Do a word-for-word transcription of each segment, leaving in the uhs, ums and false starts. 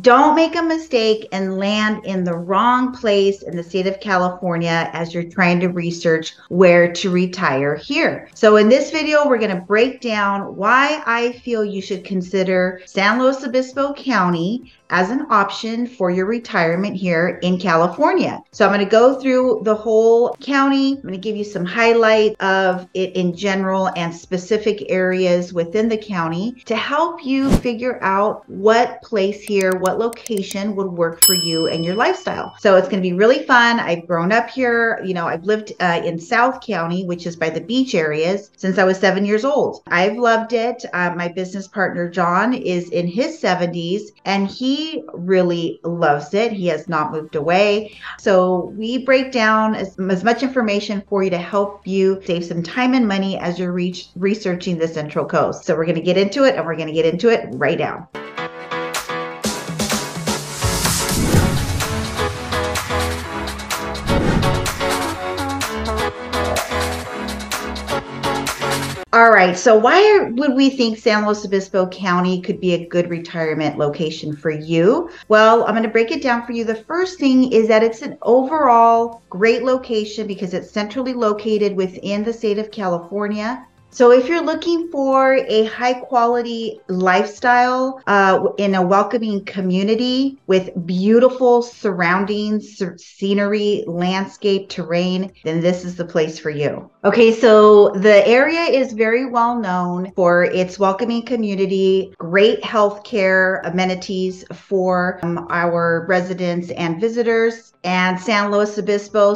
Don't make a mistake and land in the wrong place in the state of California as you're trying to research where to retire here. So in this video, we're going to break down why I feel you should consider San Luis Obispo County as an option for your retirement here in California. So I'm going to go through the whole county. I'm going to give you some highlights of it in general and specific areas within the county to help you figure out what place here, what location would work for you and your lifestyle. So it's going to be really fun. I've grown up here. You know, I've lived uh, in South County, which is by the beach areas, since I was seven years old. I've loved it. Uh, my business partner, John, is in his seventies and he He really loves it. He has not moved away. So we break down as, as much information for you to help you save some time and money as you're re- researching the Central Coast. So we're going to get into it and we're going to get into it right now. All right, so why would we think San Luis Obispo County could be a good retirement location for you? Well, I'm going to break it down for you. The first thing is that it's an overall great location because it's centrally located within the state of California. So if you're looking for a high quality lifestyle uh, in a welcoming community with beautiful surroundings, scenery, landscape, terrain, then this is the place for you. Okay, so the area is very well known for its welcoming community, great healthcare amenities for um, our residents and visitors. And San Luis Obispo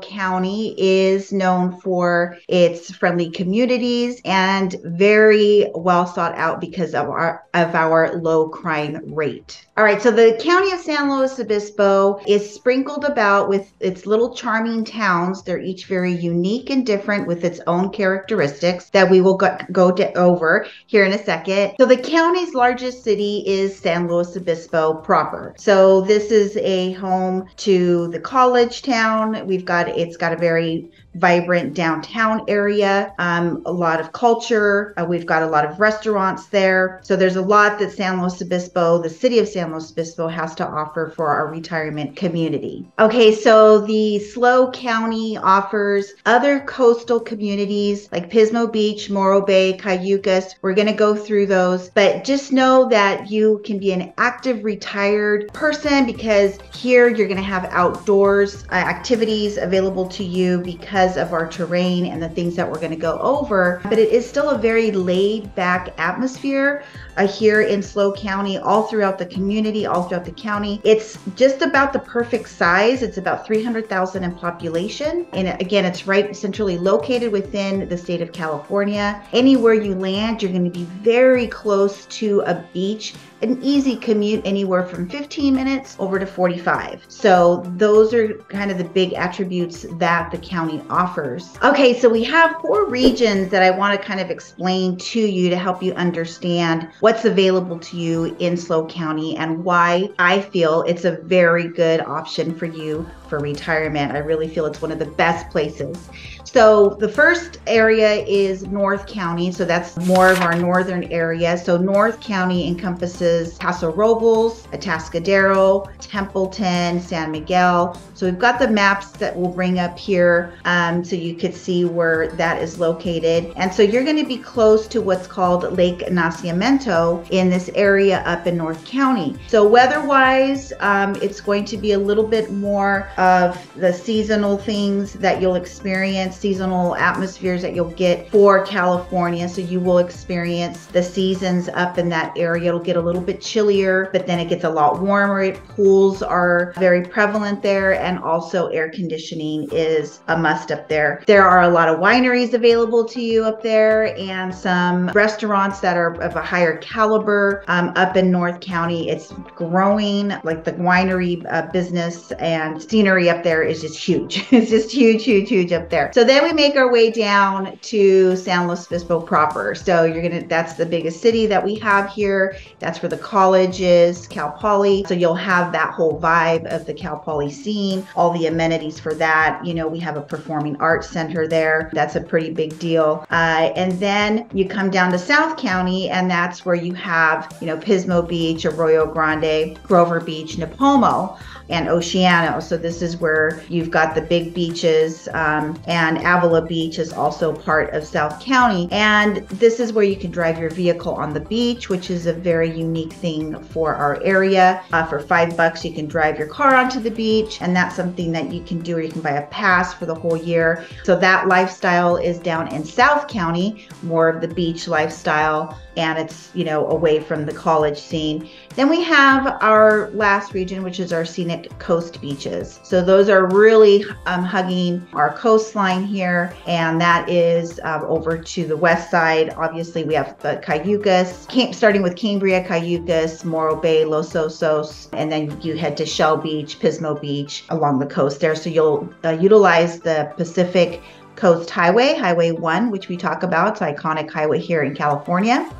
County is known for its friendly community and very well sought out because of our of our low crime rate. All right, so the county of San Luis Obispo is sprinkled about with its little charming towns. They're each very unique and different with its own characteristics that we will go, go to over here in a second. So the county's largest city is San Luis Obispo proper. So this is a home to the college town. We've got, it's got a very vibrant downtown area, um, a lot of culture. Uh, we've got a lot of restaurants there. So there's a lot that San Luis Obispo, the city of San Luis Obispo, has to offer for our retirement community. Okay, so the Slow County offers other coastal communities like Pismo Beach, Morro Bay, Cayucas. We're going to go through those, but just know that you can be an active retired person because here you're going to have outdoors uh, activities available to you because of our terrain and the things that we're going to go over, but it is still a very laid back atmosphere uh, here in Slow County, all throughout the community, all throughout the county. It's just about the perfect size. It's about three hundred thousand in population. And again, it's right centrally located within the state of California. Anywhere you land, you're going to be very close to a beach, an easy commute anywhere from fifteen minutes over to forty-five. So those are kind of the big attributes that the county offers. Okay, so we have four regions that I want to kind of explain to you to help you understand what's available to you in Slow County and why I feel it's a very good option for you for retirement. I really feel it's one of the best places. So the first area is North County. So that's more of our northern area. So North County encompasses Paso Robles, Atascadero, Templeton, San Miguel. So we've got the maps that we'll bring up here um, so you could see where that is located. And so you're going to be close to what's called Lake Nacimiento in this area up in North County. So weather-wise, um, it's going to be a little bit more of the seasonal things that you'll experience, seasonal atmospheres that you'll get for California. So you will experience the seasons up in that area. It'll get a little bit chillier, but then it gets a lot warmer. Pools are very prevalent there, and also air conditioning is a must up there. There are a lot of wineries available to you up there and some restaurants that are of a higher caliber. Um, up in North County, it's growing, like the winery uh, business and scenery scenery up there is just huge. It's just huge, huge, huge up there. So then we make our way down to San Luis Obispo proper. So you're gonna, that's the biggest city that we have here. That's where the college is, Cal Poly. So you'll have that whole vibe of the Cal Poly scene, all the amenities for that. You know, we have a performing arts center there. That's a pretty big deal. Uh, and then you come down to South County, and that's where you have, you know, Pismo Beach, Arroyo Grande, Grover Beach, Nipomo, and Oceano. So this is where you've got the big beaches, um, and Avila Beach is also part of South County. And this is where you can drive your vehicle on the beach, which is a very unique thing for our area. Uh, for five bucks, you can drive your car onto the beach, and that's something that you can do, or you can buy a pass for the whole year. So that lifestyle is down in South County, more of the beach lifestyle, and it's, you know, away from the college scene. Then we have our last region, which is our scenic coast beaches. So those are really um, hugging our coastline here, and that is um, over to the west side. Obviously, we have the Cayugas, camp, starting with Cambria, Cayugas, Morro Bay, Los Osos, and then you head to Shell Beach, Pismo Beach along the coast there. So you'll uh, utilize the Pacific Coast Highway, Highway one, which we talk about. It's an iconic highway here in California.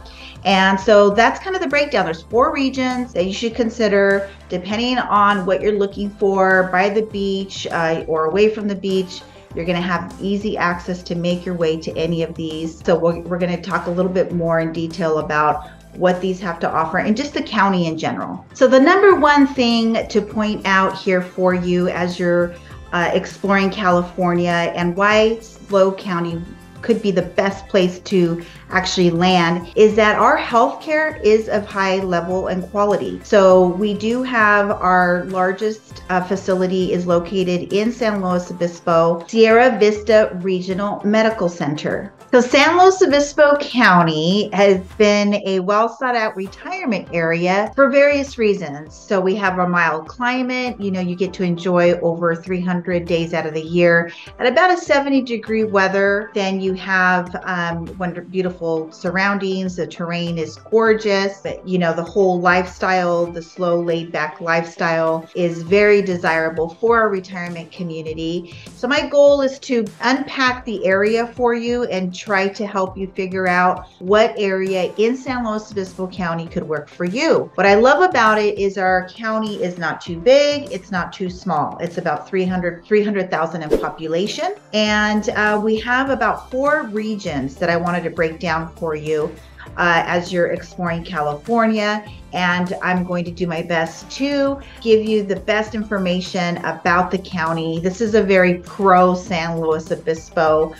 And so that's kind of the breakdown. There's four regions that you should consider depending on what you're looking for, by the beach uh, or away from the beach. You're gonna have easy access to make your way to any of these. So we're, we're gonna talk a little bit more in detail about what these have to offer and just the county in general. So the number one thing to point out here for you as you're Uh, exploring California and why Slow County could be the best place to actually land is that our healthcare is of high level and quality. So we do have our largest uh, facility is located in San Luis Obispo, Sierra Vista Regional Medical Center. So San Luis Obispo County has been a well sought out retirement area for various reasons. So we have a mild climate, you know, you get to enjoy over three hundred days out of the year at about a seventy degree weather. Then you have um, wonderful, beautiful surroundings. The terrain is gorgeous, but you know, the whole lifestyle, the slow laid back lifestyle is very desirable for our retirement community. So my goal is to unpack the area for you and try to help you figure out what area in San Luis Obispo County could work for you. What I love about it is our county is not too big, it's not too small. It's about three hundred thousand in population. And uh, we have about four regions that I wanted to break down for you uh, as you're exploring California. And I'm going to do my best to give you the best information about the county. This is a very pro San Luis Obispo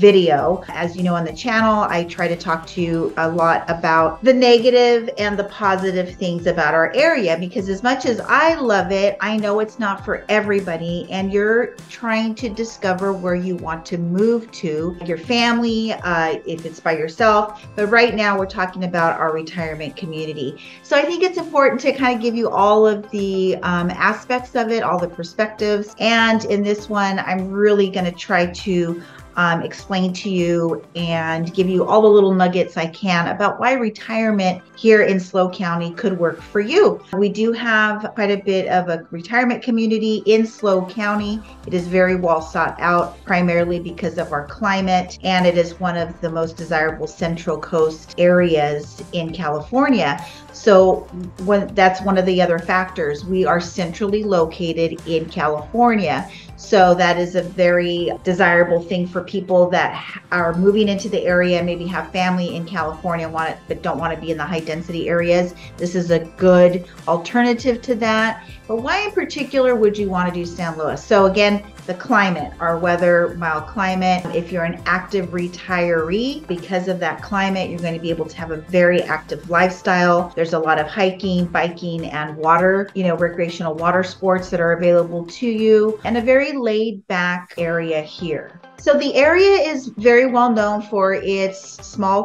video. As you know on the channel, I try to talk to you a lot about the negative and the positive things about our area, because as much as I love it, I know it's not for everybody, and you're trying to discover where you want to move to, your family, uh, if it's by yourself. But right now we're talking about our retirement community. So I think it's important to kind of give you all of the um, aspects of it, all the perspectives. And in this one, I'm really going to try to Um, explain to you and give you all the little nuggets I can about why retirement here in Slow County could work for you. We do have quite a bit of a retirement community in Slow County. It is very well sought out, primarily because of our climate, and it is one of the most desirable Central Coast areas in California. So when, that's one of the other factors. We are centrally located in California. So that is a very desirable thing for people that are moving into the area, maybe have family in California, want it, but don't want to be in the high density areas. This is a good alternative to that. But why in particular would you want to do San Luis? So again, the climate, our weather, mild climate. If you're an active retiree, because of that climate, you're going to be able to have a very active lifestyle. There's a lot of hiking, biking, and water, you know, recreational water sports that are available to you, and a very laid back area here. So the area is very well known for its small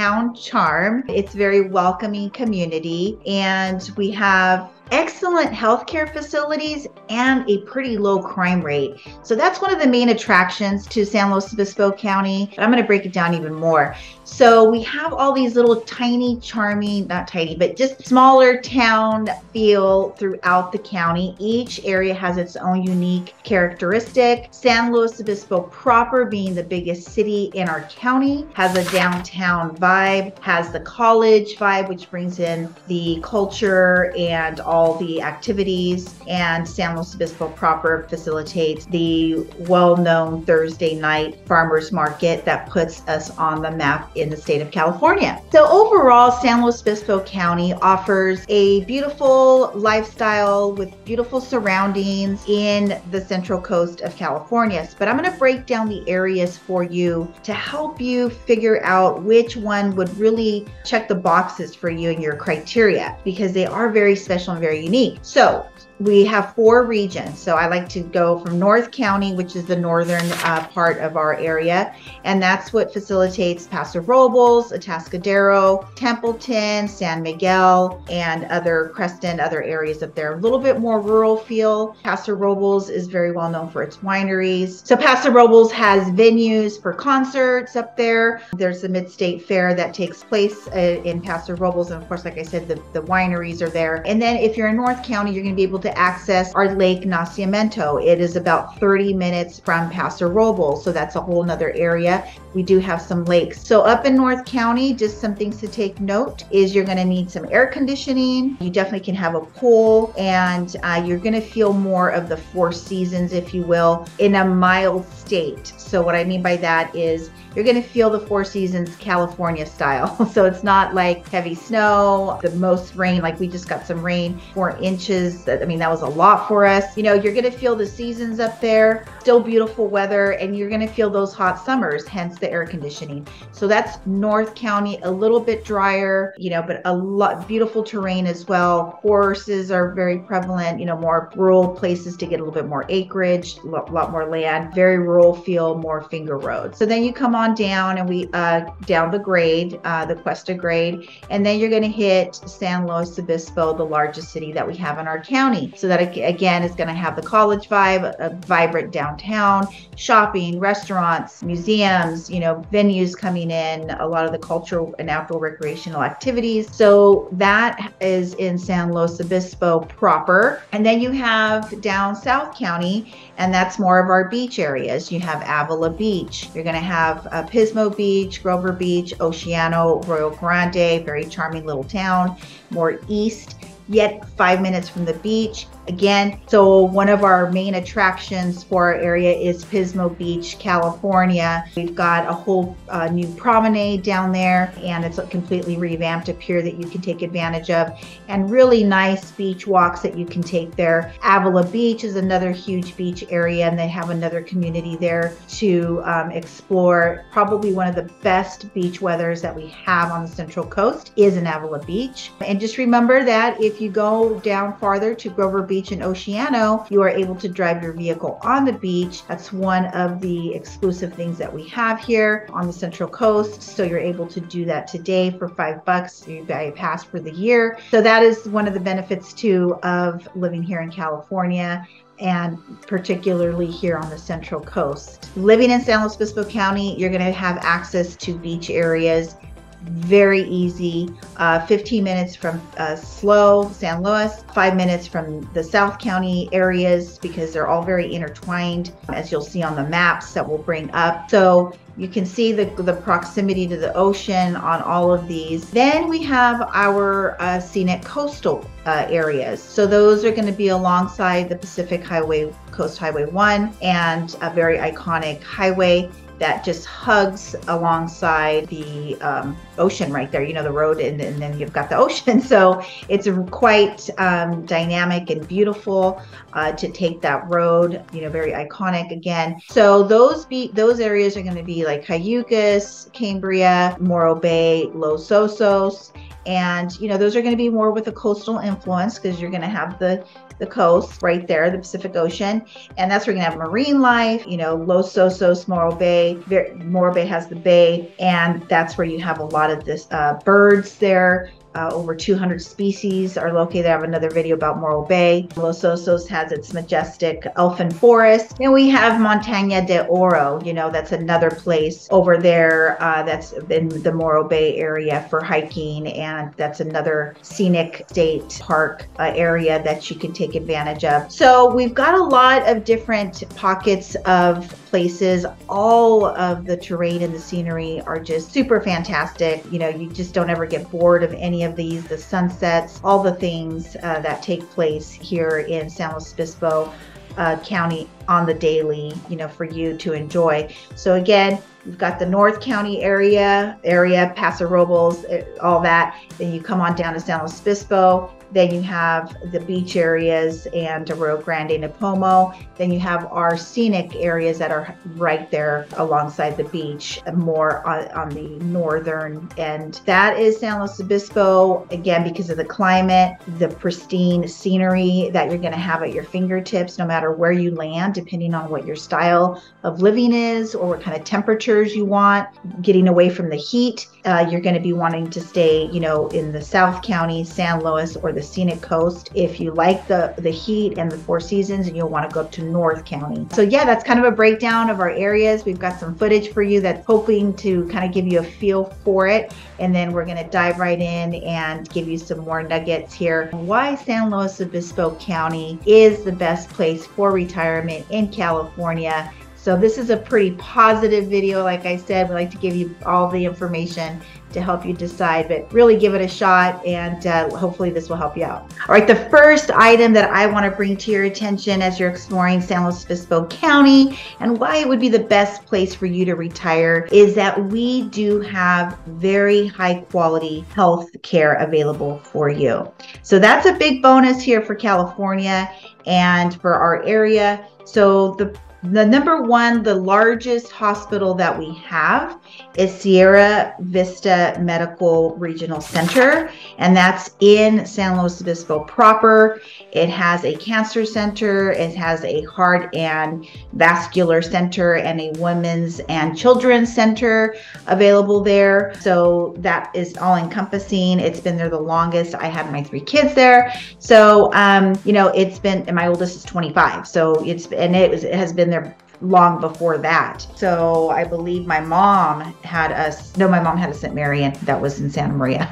town charm. It's very welcoming community, and we have excellent healthcare facilities, and a pretty low crime rate. So that's one of the main attractions to San Luis Obispo County. But I'm going to break it down even more. So we have all these little tiny, charming, not tiny, but just smaller town feel throughout the county. Each area has its own unique characteristic. San Luis Obispo proper, being the biggest city in our county, has a downtown vibe, has the college vibe, which brings in the culture and all all the activities, and San Luis Obispo proper facilitates the well-known Thursday night farmers market that puts us on the map in the state of California. So overall, San Luis Obispo County offers a beautiful lifestyle with beautiful surroundings in the Central Coast of California. But I'm going to break down the areas for you to help you figure out which one would really check the boxes for you and your criteria, because they are very special and very unique. So we have four regions. So I like to go from North County, which is the northern uh, part of our area. And that's what facilitates Paso Robles, Atascadero, Templeton, San Miguel, and other Creston, other areas up there. A little bit more rural feel. Paso Robles is very well known for its wineries. So Paso Robles has venues for concerts up there. There's the Mid-State Fair that takes place uh, in Paso Robles. And of course, like I said, the, the wineries are there. And then if you're in North County, you're going to be able to access our Lake Nacimiento. It is about thirty minutes from Paso Robles, so that's a whole nother area. We do have some lakes. So up in North County, just some things to take note is you're gonna need some air conditioning. You definitely can have a pool, and uh, you're gonna feel more of the four seasons, if you will, in a mild state. So what I mean by that is you're gonna feel the four seasons California style. So it's not like heavy snow, the most rain, like we just got some rain, four inches. I mean, that was a lot for us. You know, you're gonna feel the seasons up there, still beautiful weather, and you're gonna feel those hot summers, hence the air conditioning. So that's North County, a little bit drier, you know, but a lot beautiful terrain as well. Horses are very prevalent, you know, more rural places to get a little bit more acreage, a lot more land, very rural feel, more finger roads. So then you come on down and we uh, down the grade, uh, the Cuesta Grade, and then you're gonna hit San Luis Obispo, the largest city that we have in our county. So that again is gonna have the college vibe, a vibrant downtown, shopping, restaurants, museums, you know, venues coming in, a lot of the cultural and outdoor recreational activities. So that is in San Luis Obispo proper. And then you have down South County, and that's more of our beach areas. You have Avila Beach, you're gonna have uh, Pismo Beach, Grover Beach, Oceano, Arroyo Grande, very charming little town, more east, yet five minutes from the beach. Again, so one of our main attractions for our area is Pismo Beach, California. We've got a whole uh, new promenade down there, and it's a completely revamped a pier that you can take advantage of, and really nice beach walks that you can take there. Avila Beach is another huge beach area, and they have another community there to um, explore. Probably one of the best beach weathers that we have on the Central Coast is in Avila Beach. And just remember that if you go down farther to Grover Beach Beach and Oceano, you are able to drive your vehicle on the beach. That's one of the exclusive things that we have here on the Central Coast. So you're able to do that today for five bucks. You buy a pass for the year. So that is one of the benefits too of living here in California, and particularly here on the Central Coast. Living in San Luis Obispo County, you're going to have access to beach areas. Very easy, uh, fifteen minutes from uh, Slow, San Luis, five minutes from the South County areas, because they're all very intertwined, as you'll see on the maps that we'll bring up. So you can see the, the proximity to the ocean on all of these. Then we have our uh, scenic coastal uh, areas. So those are gonna be alongside the Pacific Highway, Coast Highway one, and a very iconic highway that just hugs alongside the um, ocean right there, you know, the road, and, and then you've got the ocean. So it's quite um, dynamic and beautiful uh, to take that road, you know, very iconic again. So those be those areas are gonna be like Cayugas, Cambria, Morro Bay, Los Osos. And, you know, those are gonna be more with a coastal influence, because you're gonna have the the coast right there, the Pacific Ocean, and that's where you're gonna have marine life, you know, Los Osos, Morro Bay. Morro Bay has the bay, and that's where you have a lot of this uh, birds there, Uh, over two hundred species are located. I have another video about Morro Bay. Los Osos has its majestic elfin forest. And we have Montaña de Oro, you know, that's another place over there uh, that's in the Morro Bay area for hiking. And that's another scenic state park uh, area that you can take advantage of. So we've got a lot of different pockets of places. All of the terrain and the scenery are just super fantastic. You know, you just don't ever get bored of any of these, the sunsets, all the things uh, that take place here in San Luis Obispo uh, County on the daily, you know, for you to enjoy. So again, you've got the North County area, area, Paso Robles, all that. Then you come on down to San Luis Obispo. Then you have the beach areas and Arroyo Grande, Nipomo. Then you have our scenic areas that are right there alongside the beach, more on, on the northern end. That is San Luis Obispo, again, because of the climate, the pristine scenery that you're gonna have at your fingertips, no matter where you land, depending on what your style of living is or what kind of temperatures you want, getting away from the heat. Uh, you're gonna be wanting to stay, you know, in the South County, San Luis, or the scenic coast if you like the the heat and the four seasons, and you'll want to go up to North County. So yeah, that's kind of a breakdown of our areas. We've got some footage for you that's hoping to kind of give you a feel for it, and then we're going to dive right in and give you some more nuggets here why San Luis Obispo County is the best place for retirement in California. So this is a pretty positive video. Like I said, we like to give you all the information to help you decide, but really give it a shot, and uh, hopefully this will help you out. All right, the first item that I wanna bring to your attention as you're exploring San Luis Obispo County and why it would be the best place for you to retire is that we do have very high quality health care available for you. So that's a big bonus here for California and for our area. So the The number one, the largest hospital that we have is Sierra Vista Medical Regional Center, and that's in San Luis Obispo proper. It has a cancer center, it has a heart and vascular center, and a women's and children's center available there. So that is all encompassing. It's been there the longest. I had my three kids there. So, um, you know, it's been, and my oldest is twenty-five. So it's, and it, was, it has been there long before that. So I believe my mom had us, no, my mom had a Saint Mary, and that was in Santa Maria.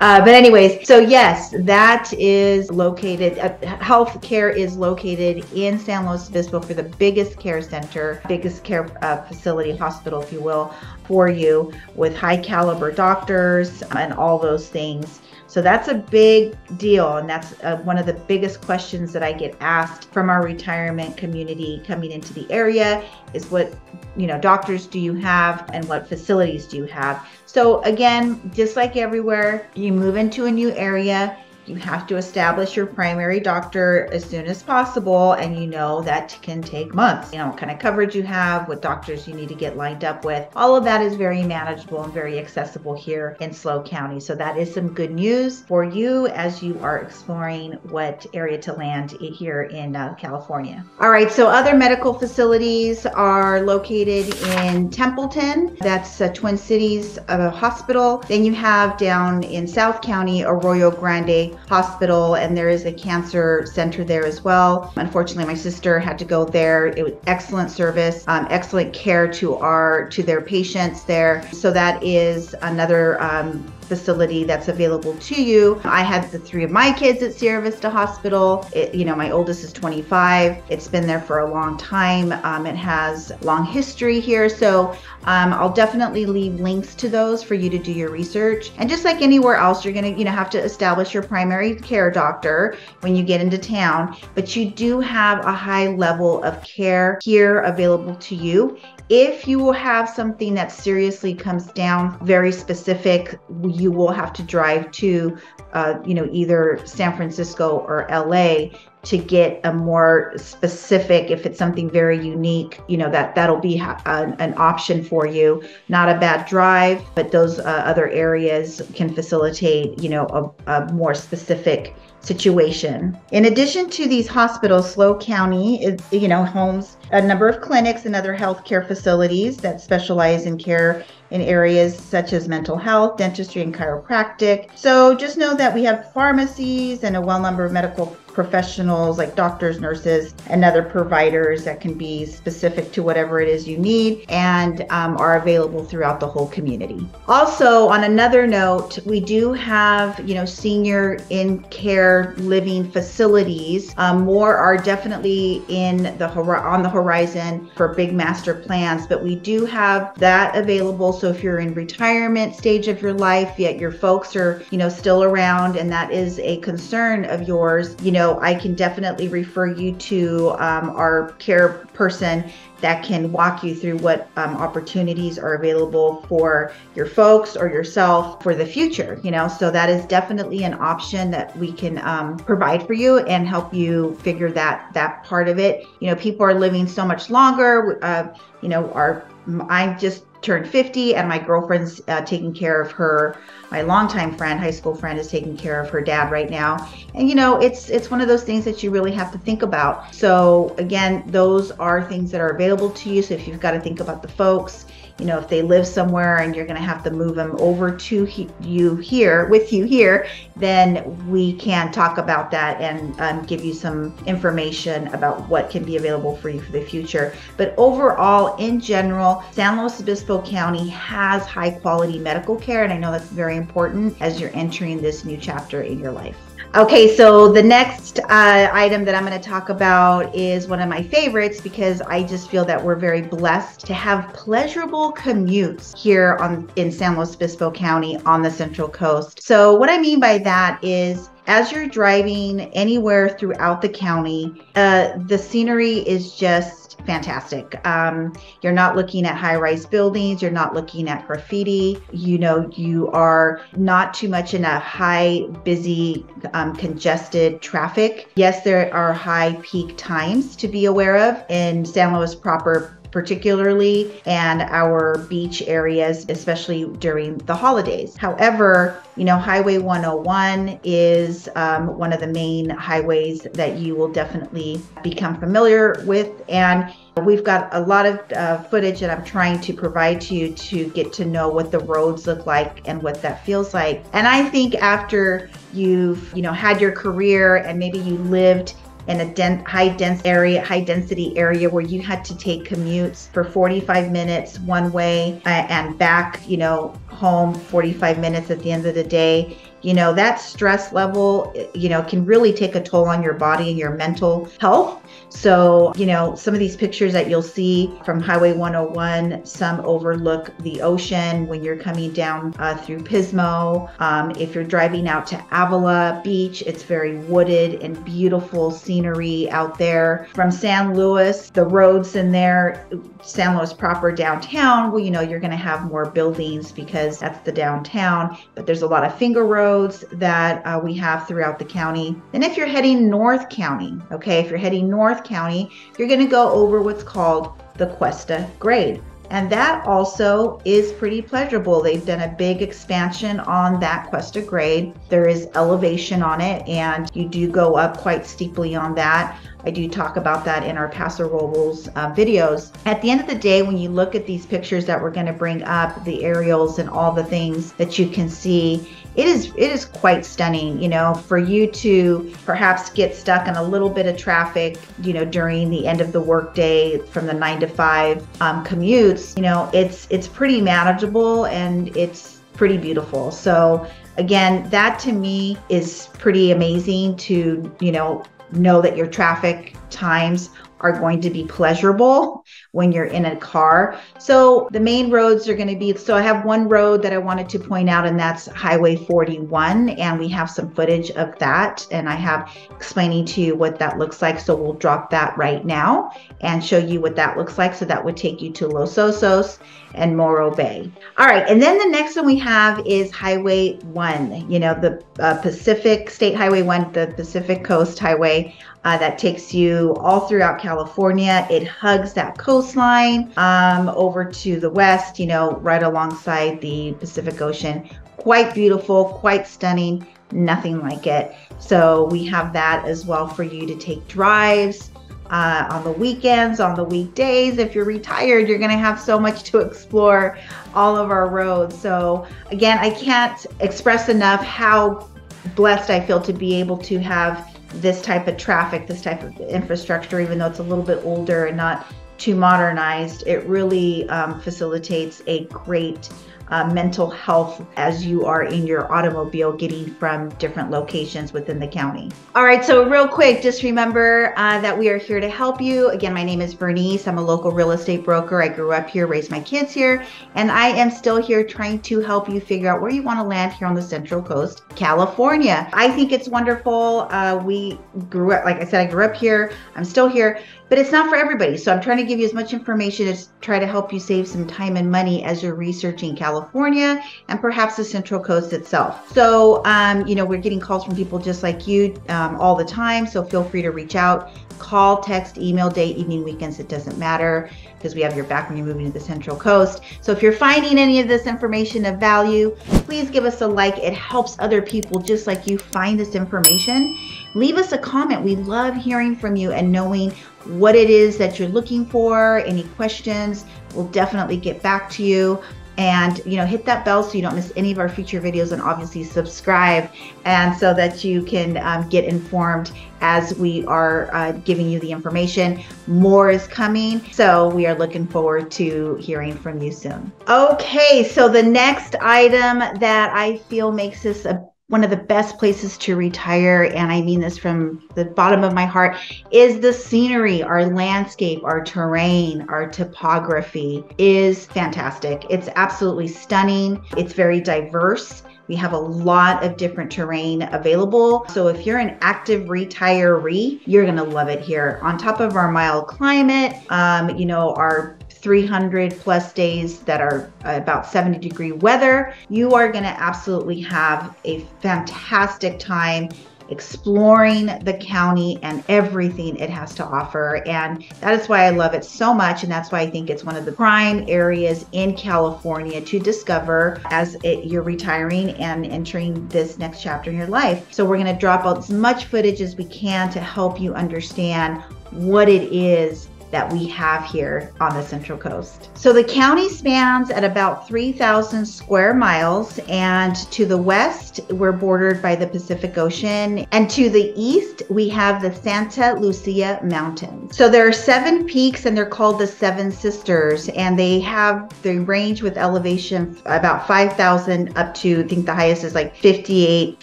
uh, but anyways, so yes, that is located, uh, healthcare is located in San Luis Obispo for the biggest care center, biggest care uh, facility, hospital, if you will, for you, with high caliber doctors and all those things. So that's a big deal, and that's uh, one of the biggest questions that I get asked from our retirement community coming into the area is, what, you know, doctors do you have and what facilities do you have? So again, just like everywhere, you move into a new area, you have to establish your primary doctor as soon as possible, and you know that can take months. You know what kind of coverage you have, what doctors you need to get lined up with. All of that is very manageable and very accessible here in Slow County. So that is some good news for you as you are exploring what area to land here in uh, California. All right, so other medical facilities are located in Templeton. That's uh, Twin Cities uh, Hospital. Then you have down in South County, Arroyo Grande Hospital, and there is a cancer center there as well. Unfortunately, my sister had to go there. It was excellent service, um, excellent care to our to their patients there. So that is another um, facility that's available to you. I had the three of my kids at Sierra Vista Hospital. It, you know, my oldest is twenty-five. It's been there for a long time. Um, it has long history here. So um, I'll definitely leave links to those for you to do your research. And just like anywhere else, you're gonna, you know, have to establish your primary care doctor when you get into town, but you do have a high level of care here available to you. If you will have something that seriously comes down very specific, you will have to drive to, uh, you know, either San Francisco or L A to get a more specific, if it's something very unique, you know, that that'll be an, an option for you. Not a bad drive, but those uh, other areas can facilitate, you know, a, a more specific situation. In addition to these hospitals, Slow County is, you know, homes a number of clinics and other healthcare facilities that specialize in care in areas such as mental health, dentistry, and chiropractic. So just know that we have pharmacies and a well number of medical professionals like doctors, nurses, and other providers that can be specific to whatever it is you need, and um, are available throughout the whole community. Also, on another note, we do have, you know, senior in care living facilities. Um, more are definitely in the on the horizon for big master plans, but we do have that available. So if you're in retirement stage of your life, yet your folks are, you know, still around, and that is a concern of yours, you know, I can definitely refer you to um, our care person that can walk you through what um, opportunities are available for your folks or yourself for the future, you know. So that is definitely an option that we can um, provide for you and help you figure that that part of it. You know, people are living so much longer. Uh, you know, our I just turned fifty, and my girlfriend's uh, taking care of her. My longtime friend, high school friend, is taking care of her dad right now. And you know, it's it's one of those things that you really have to think about. So again, those are things that are available to you. So if you've got to think about the folks, you know, if they live somewhere and you're going to have to move them over to he you here with you here, then we can talk about that and um, give you some information about what can be available for you for the future. But overall, in general, San Luis Obispo County has high quality medical care, and I know that's very important as you're entering this new chapter in your life. Okay, so the next uh, item that I'm going to talk about is one of my favorites, because I just feel that we're very blessed to have pleasurable commutes here on in San Luis Obispo County on the Central Coast. So what I mean by that is, as you're driving anywhere throughout the county, uh, the scenery is just fantastic. Um, you're not looking at high-rise buildings. You're not looking at graffiti. You know, you are not too much in a high, busy, um, congested traffic. Yes, there are high peak times to be aware of in San Luis proper, particularly, and our beach areas, especially during the holidays. However, you know, Highway one oh one is um, one of the main highways that you will definitely become familiar with. And we've got a lot of uh, footage that I'm trying to provide to you to get to know what the roads look like and what that feels like. And I think after you've, you know, had your career and maybe you lived in a den high dense area, high density area where you had to take commutes for forty-five minutes one way uh, and back, you know, home forty-five minutes at the end of the day, you know, that stress level, you know, can really take a toll on your body and your mental health. So, you know, some of these pictures that you'll see from Highway one oh one, some overlook the ocean when you're coming down uh, through Pismo. Um, if you're driving out to Avila Beach, it's very wooded and beautiful scenery out there. From San Luis, the roads in there, San Luis proper downtown, well, you know, you're gonna have more buildings because that's the downtown, but there's a lot of finger roads that uh, we have throughout the county. And if you're heading North County, okay, if you're heading North County, you're going to go over what's called the Cuesta Grade. And that also is pretty pleasurable. They've done a big expansion on that Cuesta Grade. There is elevation on it, and you do go up quite steeply on that. I do talk about that in our Paso Robles uh, videos. At the end of the day, when you look at these pictures that we're going to bring up, the aerials and all the things that you can see, it is it is quite stunning. You know, for you to perhaps get stuck in a little bit of traffic, you know, during the end of the workday from the nine to five um, commutes, you know, it's it's pretty manageable and it's pretty beautiful. So again, that to me is pretty amazing to, you know, know that your traffic times are going to be pleasurable when you're in a car. So the main roads are going to be, so I have one road that I wanted to point out, and that's Highway forty-one, and we have some footage of that, and I have explaining to you what that looks like. So we'll drop that right now and show you what that looks like. So that would take you to Los Osos and Morro Bay. All right, and then the next one we have is Highway one, you know, the uh, Pacific State Highway one, the Pacific Coast Highway uh, that takes you all throughout California. It hugs that coastline um, over to the west, you know, right alongside the Pacific Ocean. Quite beautiful, quite stunning, nothing like it. So we have that as well for you to take drives, uh, on the weekends, on the weekdays. If you're retired, you're gonna have so much to explore all of our roads. So again, I can't express enough how blessed I feel to be able to have this type of traffic, this type of infrastructure, even though it's a little bit older and not too modernized. It really um, facilitates a great Uh, mental health as you are in your automobile getting from different locations within the county. All right, so real quick, just remember uh, that we are here to help you. Again, my name is Bernice. I'm a local real estate broker. I grew up here, raised my kids here, and I am still here trying to help you figure out where you want to land here on the Central Coast, California. I think it's wonderful. Uh, we grew up, like I said, I grew up here. I'm still here. But it's not for everybody. So I'm trying to give you as much information as try to help you save some time and money as you're researching California and perhaps the Central Coast itself. So, um, you know, we're getting calls from people just like you um, all the time. So feel free to reach out, call, text, email, day, evening, weekends. It doesn't matter because we have your back when you're moving to the Central Coast. So if you're finding any of this information of value, please give us a like. It helps other people just like you find this information. Leave us a comment. We love hearing from you and knowing what it is that you're looking for. Any questions, we'll definitely get back to you. And you know, hit that bell so you don't miss any of our future videos, and obviously subscribe, and so that you can um, get informed as we are uh, giving you the information. More is coming, so we are looking forward to hearing from you soon. Okay, so the next item that I feel makes this a one of the best places to retire, and I mean this from the bottom of my heart, is the scenery. Our landscape, our terrain, our topography is fantastic. It's absolutely stunning. It's very diverse. We have a lot of different terrain available. So if you're an active retiree, you're gonna love it here. On top of our mild climate, um, you know, our three hundred plus days that are about seventy degree weather, you are gonna absolutely have a fantastic time exploring the county and everything it has to offer. And that is why I love it so much. And that's why I think it's one of the prime areas in California to discover as it, you're retiring and entering this next chapter in your life. So we're gonna drop out as much footage as we can to help you understand what it is that we have here on the Central Coast. So the county spans at about three thousand square miles, and to the west, we're bordered by the Pacific Ocean, and to the east, we have the Santa Lucia Mountains. So there are seven peaks, and they're called the Seven Sisters, and they have they range with elevation about five thousand up to, I think the highest is like fifty-eight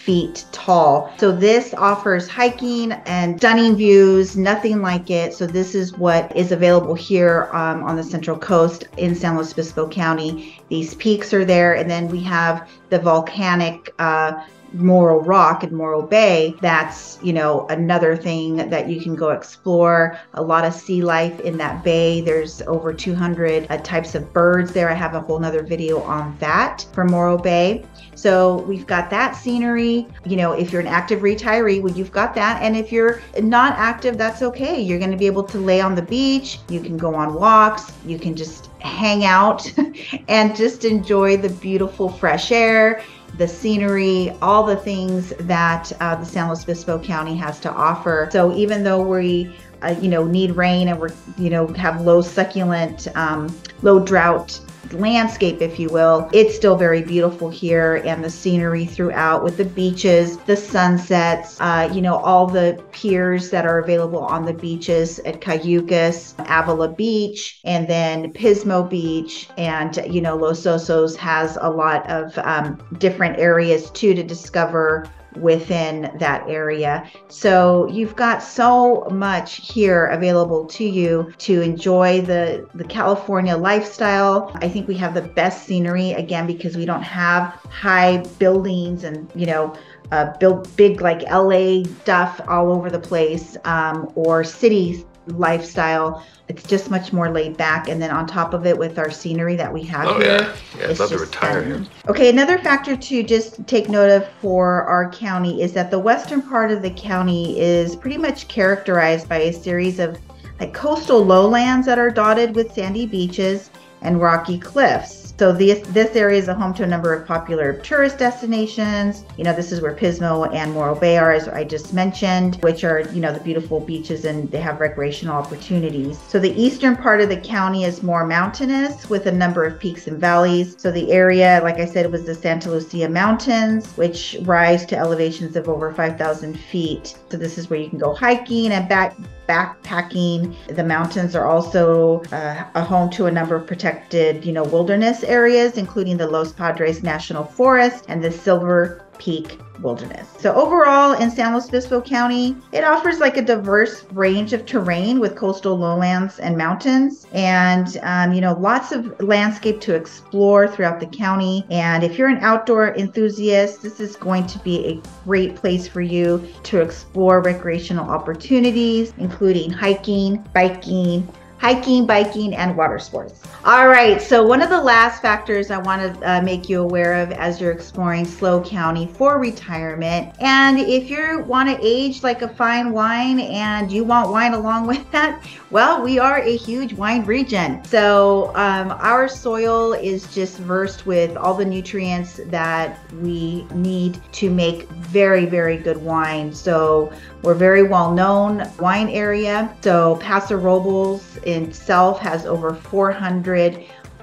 feet tall. So this offers hiking and stunning views, nothing like it. So this is what is available here um, on the Central Coast in San Luis Obispo County. These peaks are there, and then we have the volcanic uh, Morro Rock and Morro Bay. That's, you know, another thing that you can go explore. A lot of sea life in that bay. There's over two hundred uh, types of birds there. I have a whole nother video on that for Morro Bay. So we've got that scenery. You know, if you're an active retiree, well, you've got that. And if you're not active, that's okay. You're gonna be able to lay on the beach. You can go on walks. You can just hang out and just enjoy the beautiful fresh air, the scenery, all the things that uh, the San Luis Obispo County has to offer. So even though we, uh, you know, need rain and we're, you know, have low succulent, um, low drought landscape, if you will, it's still very beautiful here, and the scenery throughout with the beaches, the sunsets, uh, you know, all the piers that are available on the beaches at Cayucas, Avila Beach, and then Pismo Beach, and you know, Los Osos has a lot of um, different areas too to discover within that area. So you've got so much here available to you to enjoy the, the California lifestyle. I think we have the best scenery, again, because we don't have high buildings and, you know, uh, built big like L A stuff all over the place, um, or cities lifestyle. It's just much more laid back, and then on top of it with our scenery that we have oh, here. Yeah, yeah, I'd love to retire here. Okay, another factor to just take note of for our county is that the western part of the county is pretty much characterized by a series of like coastal lowlands that are dotted with sandy beaches and rocky cliffs. So this, this area is a home to a number of popular tourist destinations. You know, this is where Pismo and Morro Bay are, as I just mentioned, which are, you know, the beautiful beaches, and they have recreational opportunities. So the eastern part of the county is more mountainous with a number of peaks and valleys. So the area, like I said, was the Santa Lucia Mountains, which rise to elevations of over five thousand feet. So this is where you can go hiking and back backpacking. The mountains are also uh, a home to a number of protected, you know, wilderness areas, including the Los Padres National Forest and the Silver Peak Wilderness. So overall, in San Luis Obispo County, it offers like a diverse range of terrain with coastal lowlands and mountains, and um, you know, lots of landscape to explore throughout the county. And if you're an outdoor enthusiast, this is going to be a great place for you to explore recreational opportunities, including hiking, biking, hiking, biking, and water sports. All right, so one of the last factors I want to uh, make you aware of as you're exploring Slow County for retirement, and if you want to age like a fine wine and you want wine along with that, well, we are a huge wine region. So um, our soil is just versed with all the nutrients that we need to make very, very good wine. So we're very well known wine area. So Paso Robles itself has over four hundred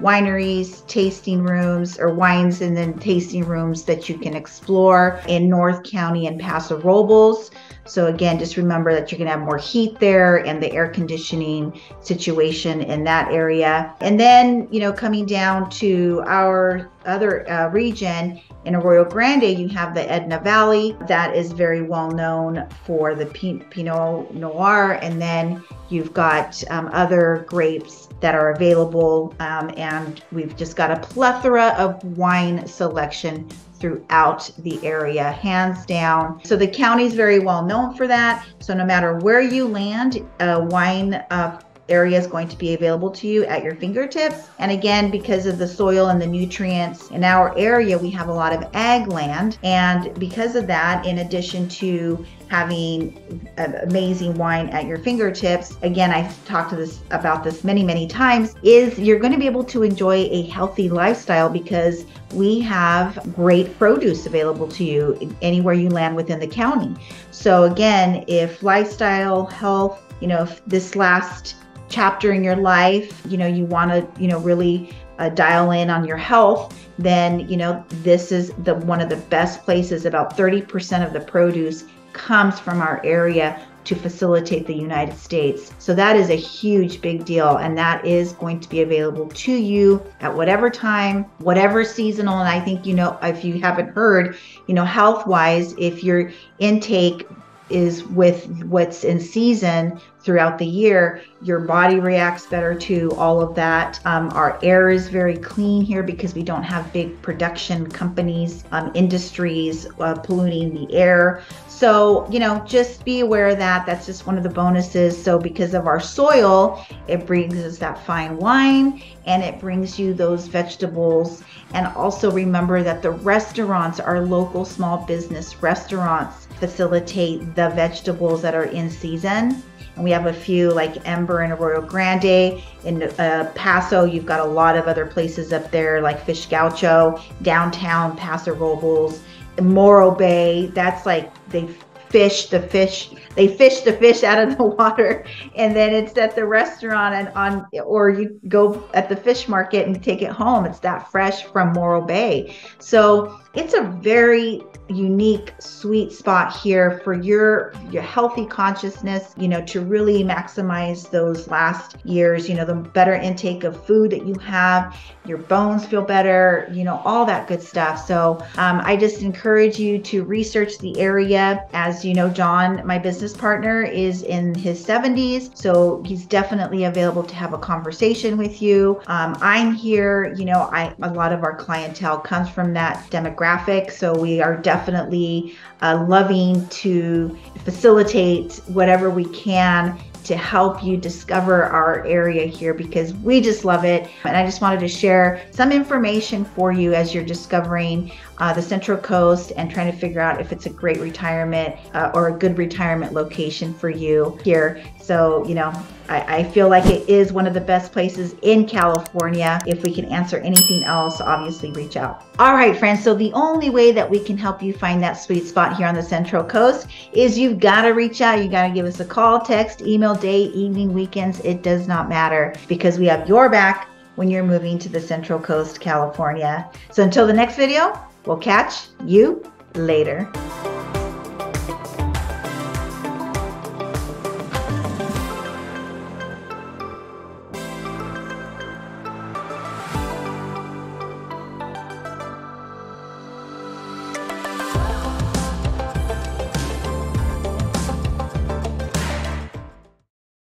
wineries, tasting rooms, or wines and then tasting rooms that you can explore in North County and Paso Robles. So again, just remember that you're gonna have more heat there and the air conditioning situation in that area. And then, you know, coming down to our other uh, region, in Arroyo Grande, you have the Edna Valley that is very well known for the Pinot Noir, and then you've got um, other grapes that are available, um, and we've just got a plethora of wine selection throughout the area, hands down. So the county's very well known for that. So no matter where you land, uh, wine uh, area is going to be available to you at your fingertips. And again, because of the soil and the nutrients in our area, we have a lot of ag land. And because of that, in addition to having amazing wine at your fingertips, again, I've talked to this about this many, many times, is you're going to be able to enjoy a healthy lifestyle because we have great produce available to you anywhere you land within the county. So again, if lifestyle, health, you know, if this last chapter in your life, you know, you want to, you know, really uh, dial in on your health, then, you know, this is the one of the best places. About thirty percent of the produce comes from our area to facilitate the United States. So that is a huge, big deal. And that is going to be available to you at whatever time, whatever seasonal. And I think, you know, if you haven't heard, you know, health-wise, if your intake is with what's in season throughout the year, your body reacts better to all of that. Um, our air is very clean here because we don't have big production companies, um, industries uh, polluting the air. So, you know, just be aware of that. That's just one of the bonuses. So because of our soil, it brings us that fine wine and it brings you those vegetables. And also remember that the restaurants, our local small business restaurants, facilitate the vegetables that are in season. And we have a few like Ember in Arroyo Grande. In uh, Paso, you've got a lot of other places up there like Fish Gaucho, downtown Paso Robles, Morro Bay. That's like they fish the fish, they fish the fish out of the water, and then it's at the restaurant and on, or you go at the fish market and take it home. It's that fresh from Morro Bay. So it's a very unique sweet spot here for your your healthy consciousness, you know, to really maximize those last years, you know, the better intake of food that you have, your bones feel better, you know, all that good stuff. So um, I just encourage you to research the area. As you know, John, my business partner, is in his seventies, so he's definitely available to have a conversation with you. Um, I'm here, you know, I a lot of our clientele comes from that demographic, so we are definitely Definitely uh, loving to facilitate whatever we can to help you discover our area here because we just love it. And I just wanted to share some information for you as you're discovering uh, the Central Coast and trying to figure out if it's a great retirement uh, or a good retirement location for you here. So, you know, I, I feel like it is one of the best places in California. If we can answer anything else, obviously reach out. All right, friends, so the only way that we can help you find that sweet spot here on the Central Coast is you've got to reach out. You got to give us a call, text, email, day, evening, weekends. It does not matter because we have your back when you're moving to the Central Coast, California. So until the next video, we'll catch you later.